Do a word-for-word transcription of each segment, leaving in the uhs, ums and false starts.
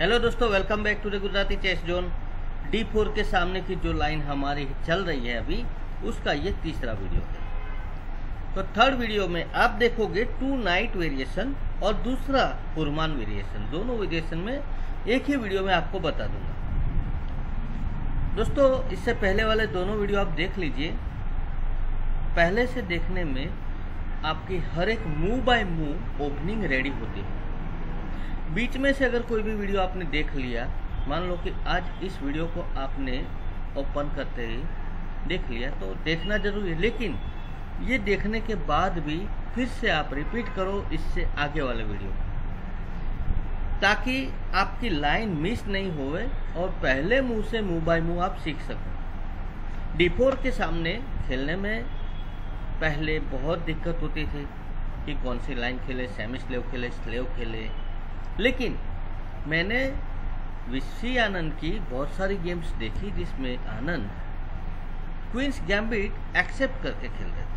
Hello दोस्तों, welcome back to the Gujarati chess zone. D four के सामने की जो लाइन हमारी चल रही है अभी, उसका ये तीसरा वीडियो है। तो थर्ड वीडियो में आप देखोगे टू नाइट वेरिएशन और दूसरा पुरमान वेरिएशन, दोनों वेरिएशन में एक ही वीडियो में आपको बता दूंगा। दोस्तों, इससे पहले वाले दोनों वीडियो आप देख लीजिए। पहले से देखने में आपकी हर एक move by move opening ready होती है। बीच में से अगर कोई भी वीडियो आपने देख लिया, मान लो कि आज इस वीडियो को आपने ओपन करते ही देख लिया, तो देखना जरूरी है, लेकिन ये देखने के बाद भी फिर से आप रिपीट करो इससे आगे वाले वीडियो, ताकि आपकी लाइन मिस नहीं होए और पहले मूव से मूव बाय मूव आप सीख सको। डी फोर के सामने खेलने में पहले बहुत दिक्कत होती थी कि कौन सी लाइन खेले, सेमी स्लेव खेले, स्लेव खेले, लेकिन मैंने विश्वी आनंद की बहुत सारी गेम्स देखी जिसमें आनंद क्वींस गैम्बिट एक्सेप्ट करके खेल रहे थे,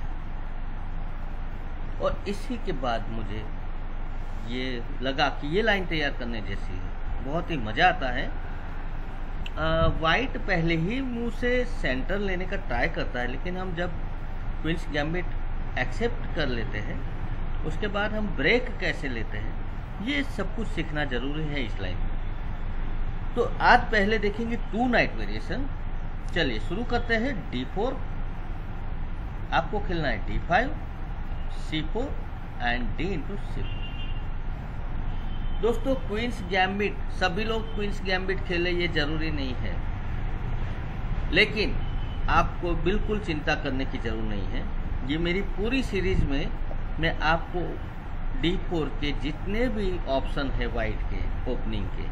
और इसी के बाद मुझे ये लगा कि ये लाइन तैयार करने जैसी है, बहुत ही मज़ा आता है। आ, वाइट पहले ही मुंह से सेंटर लेने का ट्राई करता है, लेकिन हम जब क्वींस गैम्बिट एक्सेप्ट कर लेते हैं, उसके बाद हम ब्रेक कैसे लेते हैं, ये सब कुछ सीखना ज़रूरी है इस लाइन में। तो आज पहले देखेंगे टू नाइट वेरिएशन। चलिए शुरू करते हैं। डी फोर, आपको खेलना है D five, C four and D into C four. दोस्तों, क्वींस गैम्बिट सभी लोग क्वींस गैम्बिट खेले ये जरूरी नहीं है, लेकिन आपको बिल्कुल चिंता करने की जरूरत नहीं है। ये मेरी पूरी सीरीज में मैं आपको डी फोर के जितने भी ऑप्शन है वाइट के ओपनिंग के,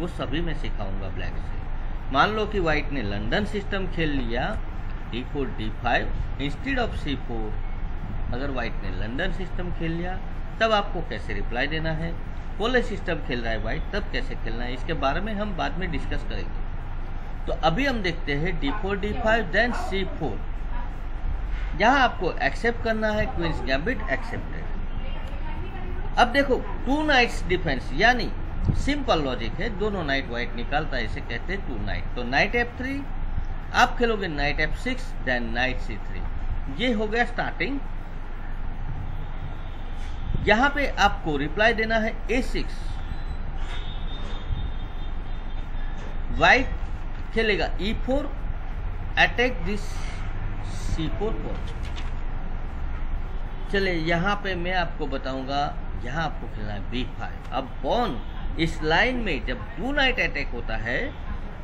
वो सभी मैं सिखाऊंगा ब्लैक से। मान लो कि वाइट ने लंदन सिस्टम खेल लिया, D four D five instead of C four, अगर वाइट ने लंदन सिस्टम खेल लिया तब आपको कैसे रिप्लाई देना है, पोले सिस्टम खेल रहा है वाइट तब कैसे खेलना है, इसके बारे में हम बाद में डिस्कस करेंगे। तो अभी हम देखते हैं D four D five then C four. यहाँ आपको एक्सेप्ट करना है क्वींस गैम्बिट एक्सेप्टेड। अब देखो टू नाइट्स डिफेंस, यानी सिंपल लॉजिक है, दोनों नाइट वाइट निकालता है, इसे कहते हैं टू नाइट। तो नाइट एफ थ्री, आप खेलोगे knight F six then knight C three. ये हो गया स्टार्टिंग। यहाँ पे आपको रिप्लाई देना है ए सिक्स। वाइट खेलेगा E four, attack this C four pawn. चले यहाँ पे मैं आपको बताऊंगा, यहाँ आपको खेलना है बी फाइव। अब पॉन इस लाइन में जब टू नाइट अटैक होता है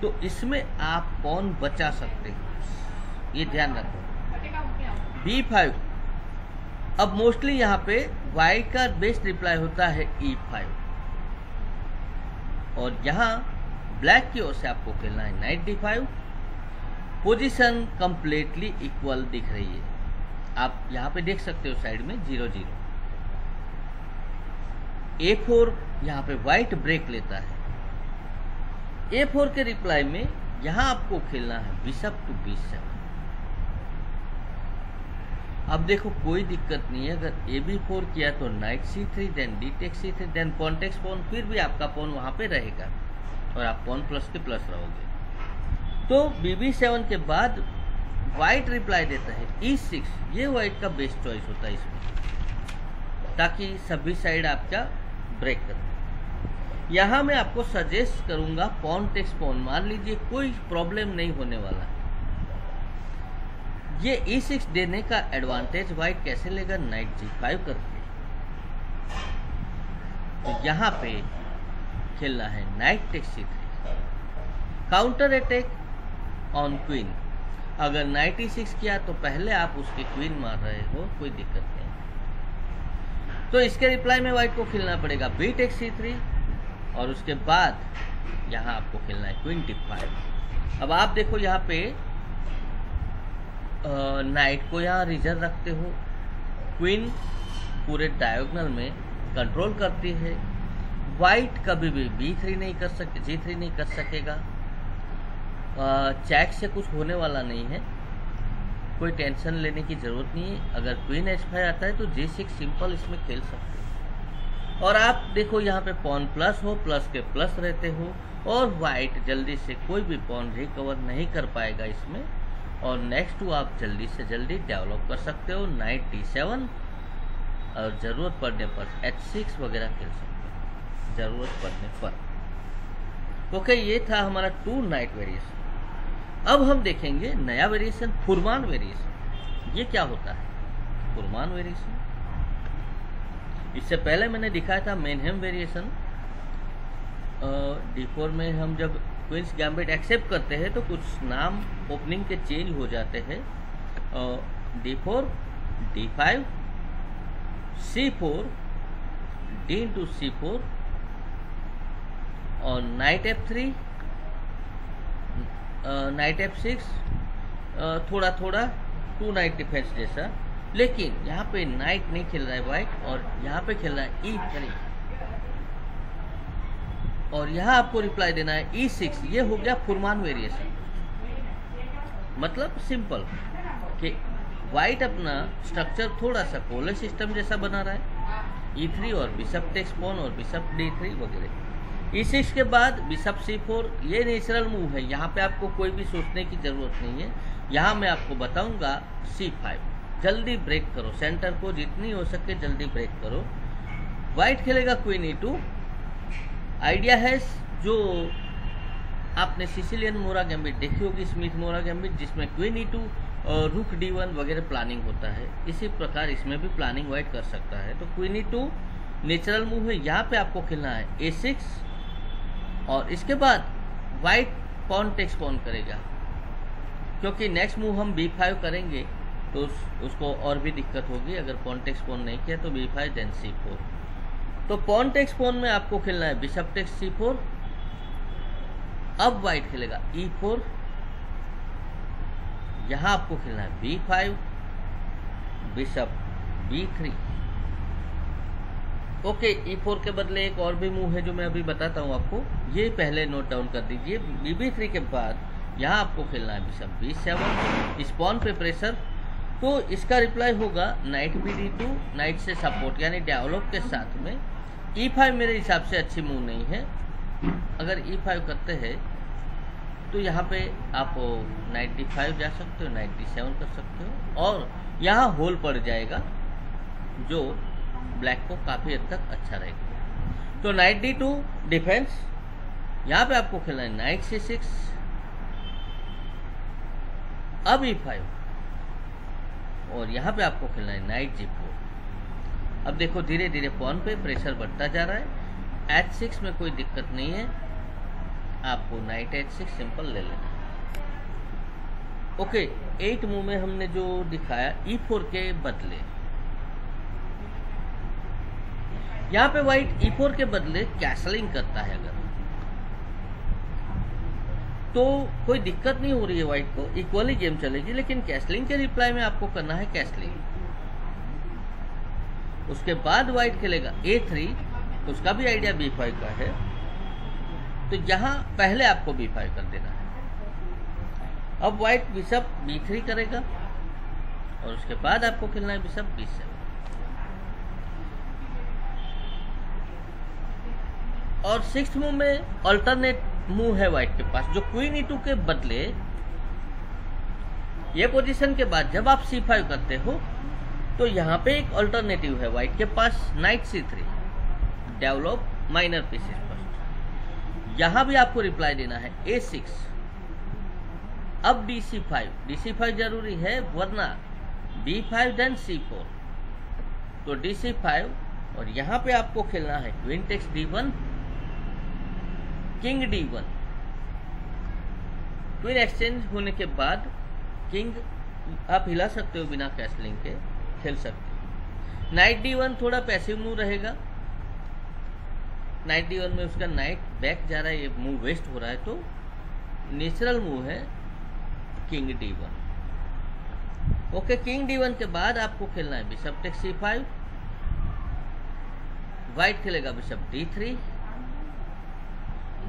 तो इसमें आप पॉन बचा सकते हो, ये ध्यान रखो। बी फाइव, अब मोस्टली यहाँ पे वाइट का बेस्ट रिप्लाई होता है ई फाइव, और यहाँ ब्लैक की ओर से आपको खेलना है knight D five. Position completely equal दिख रही है, आप यहाँ पे देख सकते हो साइड में जीरो जीरो। ए फोर, यहाँ पे वाइट ब्रेक लेता है। ए फोर के रिप्लाई में यहाँ आपको खेलना है बिशप टू बी सेवन। अब देखो कोई दिक्कत नहीं है, अगर ए बी फोर किया तो knight C three then D take C three then pawn takes pawn, फिर भी आपका पॉन वहाँ पे रहेगा और आप पॉन प्लस के प्लस रहोगे। तो बी बी सेवन के बाद वाइट रिप्लाई देता है ई सिक्स। ये वाइट का बेस्ट चॉइस होता है इसमें, ताकि सभी साइड आपका ब्रेक कर। यहाँ मैं आपको सजेस्ट करूंगा पॉन टेक्स पॉन, मान लीजिए कोई प्रॉब्लम नहीं होने वाला। ये ई सिक्स देने का एडवांटेज वाइट कैसे लेगा, नाइट जी फाइव करके। तो यहाँ पे खेलना है knight takes C three, counter attack on queen. अगर नाइट ई सिक्स किया तो पहले आप उसकी क्वीन मार रहे हो, कोई दिक्कत नहीं। तो इसके रिप्लाई में वाइट को खेलना पड़ेगा बी टेक सी थ्री, और उसके बाद यहाँ आपको खेलना है क्वीन डी फाइव। अब आप देखो यहाँ पे नाइट को यहाँ रिजर्व रखते हो, क्वीन पूरे डायगोनल में कंट्रोल करती है। वाइट कभी भी बी थ्री नहीं कर सके, जी थ्री नहीं कर सकेगा। चेक से कुछ होने वाला नहीं है, कोई टेंशन लेने की जरूरत नहीं है। अगर क्वीन एच फाइव आता है तो जी सिक्स सिंपल इसमें खेल सकते हो। और आप देखो यहाँ पे पॉन प्लस हो, प्लस के प्लस रहते हो और वाइट जल्दी से कोई भी पॉन रिकवर नहीं कर पाएगा इसमें। और नेक्स्ट टू आप जल्दी से जल्दी डेवलप कर सकते हो नाइट डी सेवन और ज़रूरत पड़ने पर एच सिक्स वगैरह खेल सकते हो ज़रूरत पड़ने पर। ओके, ये था हमारा टू नाइट वेरिएशन। अब हम देखेंगे नया वेरिएशन फुरमान वेरिएशन। ये क्या होता है फुरमान वेरिएशन? इससे पहले मैंने दिखाया था मेनहेम वेरिएशन। डी फोर में हम जब क्वींस गैम्बिट एक्सेप्ट करते हैं तो कुछ नाम ओपनिंग के चेंज हो जाते हैं। D four, D five, C four, D into C four और knight F three, knight F six, थोड़ा थोड़ा टू नाइट डिफेंस जैसा। लेकिन यहाँ पे नाइट नहीं खेल रहा है वाइट और यहाँ पे खेल रहा है ई थ्री और यहाँ आपको रिप्लाई देना है ई सिक्स। ये हो गया फुरमान वेरिएशन। मतलब सिंपल कि वाइट अपना स्ट्रक्चर थोड़ा सा कोले सिस्टम जैसा बना रहा है। ई थ्री और बिशप टेक्स पॉन और बिशप डी थ्री वगैरह। ई सिक्स के बाद बिशप सी फोर, ये नेचुरल मूव है। यहाँ पे आपको कोई भी सोचने की जरूरत नहीं है। यहाँ मैं आपको बताऊंगा सी फाइव, जल्दी ब्रेक करो सेंटर को, जितनी हो सके जल्दी ब्रेक करो। वाइट खेलेगा क्वीन ई टू। आइडिया है जो आपने सिसिलियन मोरा गैम्बिट देखी होगी, स्मिथ मोरा गैम्बिट, जिसमें क्वीन ई टू और रुक डी वन वगैरह प्लानिंग होता है। इसी प्रकार इसमें भी प्लानिंग वाइट कर सकता है। तो queen E two natural move है। यहाँ पे आपको खेलना है ए सिक्स और इसके बाद वाइट पॉन टेक्स पॉन करेगा, क्योंकि नेक्स्ट मूव हम बी फाइव करेंगे तो उस, उसको और भी दिक्कत होगी। अगर पॉन टेक्स पॉन नहीं किया तो B five then C four. तो पॉन टेक्स पॉन में आपको खेलना है बिशप टेक्स सी फोर। अब वाइट खेलेगा ई फोर, यहाँ आपको खेलना है B five, bishop B three. Okay, E four के बदले एक और भी मूव है जो मैं अभी बताता हूँ आपको, ये पहले नोट डाउन कर दीजिए। बी बी थ्री के बाद यहाँ आपको खेलना है बिशप बी सेवन, इस पॉन पे प्रेशर। तो इसका रिप्लाई होगा knight B D two, knight से सपोर्ट यानी डेवलप के साथ में। ई फाइव मेरे हिसाब से अच्छी मूव नहीं है। अगर ई फाइव करते हैं तो यहाँ पे आप नाइट डी फाइव जा सकते हो, नाइट डी सेवन कर सकते हो और यहाँ होल पड़ जाएगा जो ब्लैक को काफ़ी हद तक अच्छा रहेगा। तो नाइट डी टू डिफेंस, यहाँ पे आपको खेलना है नाइट सी सिक्स। अब ई फाइव और यहाँ पे आपको खेलना है नाइट जी फोर। अब देखो धीरे धीरे पॉन पे प्रेशर बढ़ता जा रहा है। एच सिक्स में कोई दिक्कत नहीं है, आपको नाइट एच सिक्स सिंपल ले लेना। ओके, एट मूव में हमने जो दिखाया ई फोर के बदले, यहाँ पे वाइट ई फोर के बदले कैसलिंग करता है अगर, तो कोई दिक्कत नहीं हो रही है वाइट को, इक्वली गेम चलेगी। लेकिन कैसलिंग के रिप्लाई में आपको करना है कैसलिंग। उसके बाद वाइट खेलेगा ए थ्री, उसका भी आइडिया बी फाइव का है। तो यहाँ पहले आपको बी फाइव कर देना है। अब वाइट बिशप बी थ्री करेगा और उसके बाद आपको खेलना है बिशप बी सेवन और सिक्स्थ मूव में अल्टरनेट मूव है वाइट के पास, जो क्वीन ई टू के बदले ये पोजीशन के बाद जब आप सी फाइव करते हो तो यहाँ पे एक अल्टरनेटिव है वाइट के पास knight C three, develop minor pieces first. यहाँ भी आपको रिप्लाई देना है ए सिक्स। अब D C five, D C five जरूरी है वरना B five then C four. तो डी सी फाइव और यहाँ पे आपको खेलना है queen takes D one, king D one. Queen exchange होने के बाद किंग आप हिला सकते हो, बिना कैसलिंग के खेल सकते हो। नाइट डी वन थोड़ा पैसिव मूव रहेगा। नाइट डी वन में उसका नाइट बैक जा रहा है, ये मूव वेस्ट हो रहा है। तो नेचुरल मूव है king D one. Okay, king D one के बाद आपको खेलना है bishop takes C five. White खेलेगा bishop D three,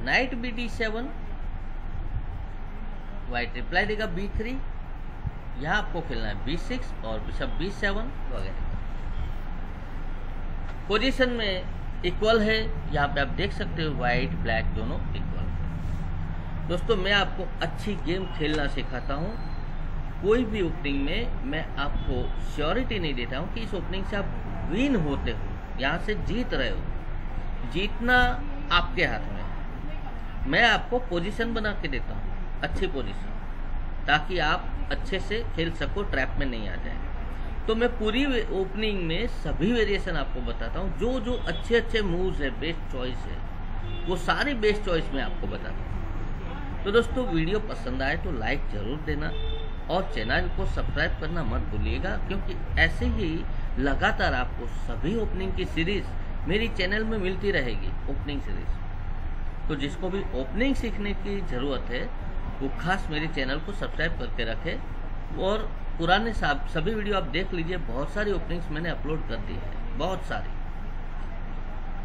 knight B D seven, white reply देगा बी थ्री। यहाँ आपको खेलना है बी सिक्स और बिशप बी सेवन वगैरह। पोजीशन में इक्वल है, यहाँ पे आप देख सकते हो वाइट ब्लैक दोनों इक्वल है। दोस्तों मैं आपको अच्छी गेम खेलना सिखाता हूँ, कोई भी ओपनिंग में मैं आपको श्योरिटी नहीं देता हूँ कि इस ओपनिंग से आप विन होते हो, यहाँ से जीत रहे हो, जीतना आपके हाथ में है। मैं आपको पोजीशन बना के देता हूँ, अच्छी पोजीशन, ताकि आप अच्छे से खेल सको, ट्रैप में नहीं आ जाए। तो मैं पूरी ओपनिंग में सभी वेरिएशन आपको बताता हूँ, जो जो अच्छे अच्छे मूव्स है, बेस्ट चॉइस है, वो सारे बेस्ट चॉइस में आपको बताता हूँ। तो दोस्तों वीडियो पसंद आए तो लाइक ज़रूर देना और चैनल को सब्सक्राइब करना मत भूलिएगा, क्योंकि ऐसे ही लगातार आपको सभी ओपनिंग की सीरीज़ मेरी चैनल में मिलती रहेगी, ओपनिंग सीरीज। तो जिसको भी ओपनिंग सीखने की ज़रूरत है वो खास मेरे चैनल को सब्सक्राइब करके रखें। और पुराने साहब सभी वीडियो आप देख लीजिए, बहुत सारी ओपनिंग्स मैंने अपलोड कर दी है, बहुत सारी।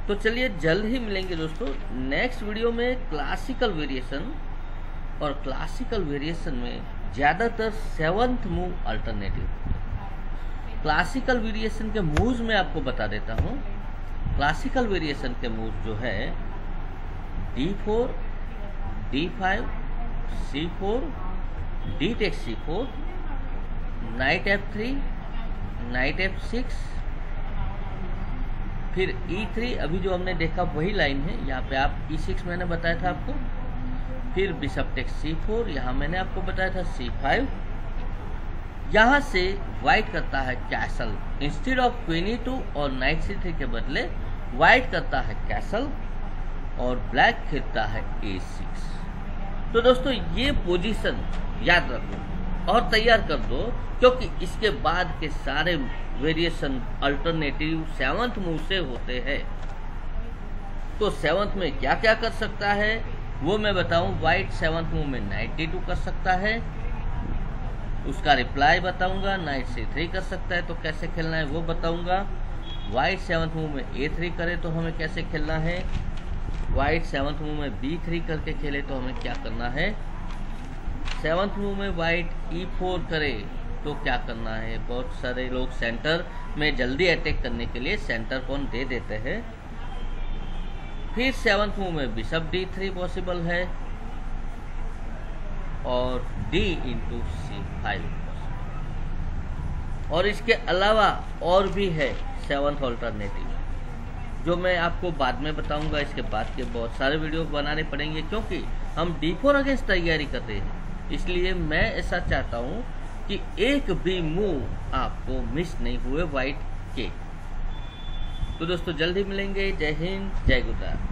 तो चलिए जल्द ही मिलेंगे दोस्तों नेक्स्ट वीडियो में। क्लासिकल वेरिएशन और क्लासिकल वेरिएशन में ज़्यादातर seventh move alternative, classical variation के मूव्स में आपको बता देता हूँ। क्लासिकल वेरिएशन के मूव्स जो है D four, D five, C four, D take C four, knight F three, knight F six, फिर ई थ्री, अभी जो हमने देखा वही लाइन है, यहाँ पे आप ई सिक्स मैंने बताया था आपको, फिर बिशप टेक सी फोर, यहाँ मैंने आपको बताया था सी फाइव, यहाँ से वाइट करता है castle, instead of queen E two और नाइट सी थ्री के बदले वाइट करता है कैसल और ब्लैक खेलता है ए सिक्स। तो दोस्तों ये पोजीशन याद रखो और तैयार कर दो, क्योंकि इसके बाद के सारे वेरिएशन अल्टरनेटिव सेवन्थ मूव से होते हैं। तो सेवन्थ में क्या क्या कर सकता है वो मैं बताऊं। वाइट सेवन्थ मूव में नाइट डी टू कर सकता है, उसका रिप्लाई बताऊंगा। नाइट सी थ्री कर सकता है तो कैसे खेलना है वो बताऊंगा। वाइट सेवन्थ मूव में ए थ्री करे तो हमें कैसे खेलना है। वाइट सेवन्थ मूव में बी थ्री करके खेले तो हमें क्या करना है। सेवन्थ मूव में वाइट ई फोर करे तो क्या करना है। बहुत सारे लोग सेंटर में जल्दी अटैक करने के लिए सेंटर पॉन दे देते हैं। फिर सेवन्थ मूव में बिशप डी थ्री पॉसिबल है और D into C five possible. और इसके अलावा और भी है सेवन्थ ऑल्टरनेटिव जो मैं आपको बाद में बताऊंगा। इसके बाद के बहुत सारे वीडियो बनाने पड़ेंगे, क्योंकि हम डी फोर अगेंस्ट तैयारी करते हैं। इसलिए मैं ऐसा चाहता हूं कि एक भी मूव आपको मिस नहीं हुए वाइट के। तो दोस्तों जल्दी मिलेंगे। जय हिंद, जय गुजरात।